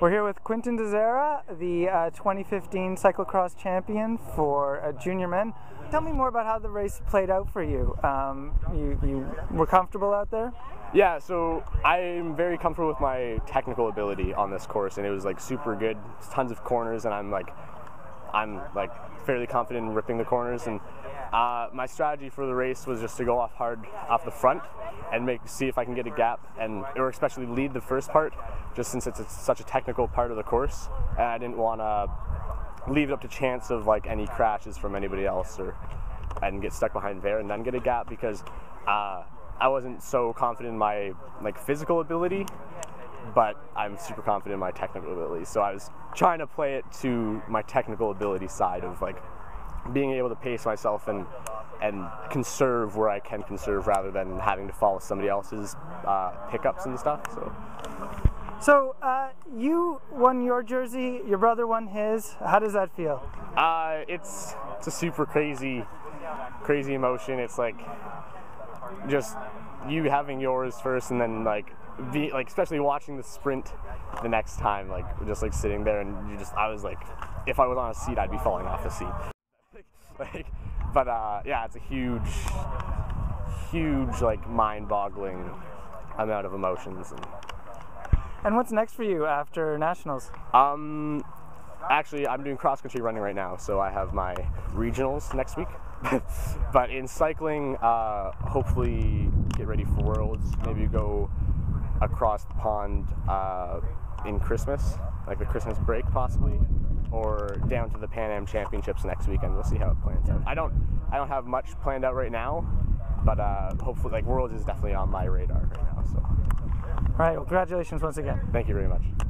We're here with Quinton Disera, the 2015 Cyclocross champion for junior men. Tell me more about how the race played out for you. You were comfortable out there? Yeah, so I'm very comfortable with my technical ability on this course, and it was like super good. There's tons of corners, and I'm like fairly confident in ripping the corners, and my strategy for the race was just to go off hard off the front and see if I can get a gap, and or especially lead the first part, just since it's such a technical part of the course, and I didn't want to leave it up to chance of like any crashes from anybody else and get stuck behind there and then get a gap, because I wasn't so confident in my like physical ability, but I'm super confident in my technical ability. So I was trying to play it to my technical ability side of like being able to pace myself and conserve where I can conserve, rather than having to follow somebody else's pickups and stuff. So you won your jersey, your brother won his. How does that feel? It's a super crazy emotion. It's like just you having yours first, and then like especially watching the sprint the next time, like just like sitting there, and I was like, if I was on a seat, I'd be falling off the seat. Yeah, it's a huge like mind-boggling amount of emotions. And what's next for you after nationals? Actually, I'm doing cross-country running right now, so I have my regionals next week. But in cycling, hopefully get ready for Worlds. Maybe go across the pond in Christmas, like the Christmas break possibly, or down to the Pan Am Championships next weekend. We'll see how it plans out. I don't have much planned out right now, but hopefully, like, Worlds is definitely on my radar right now. So. All right, well, congratulations once again. Thank you very much.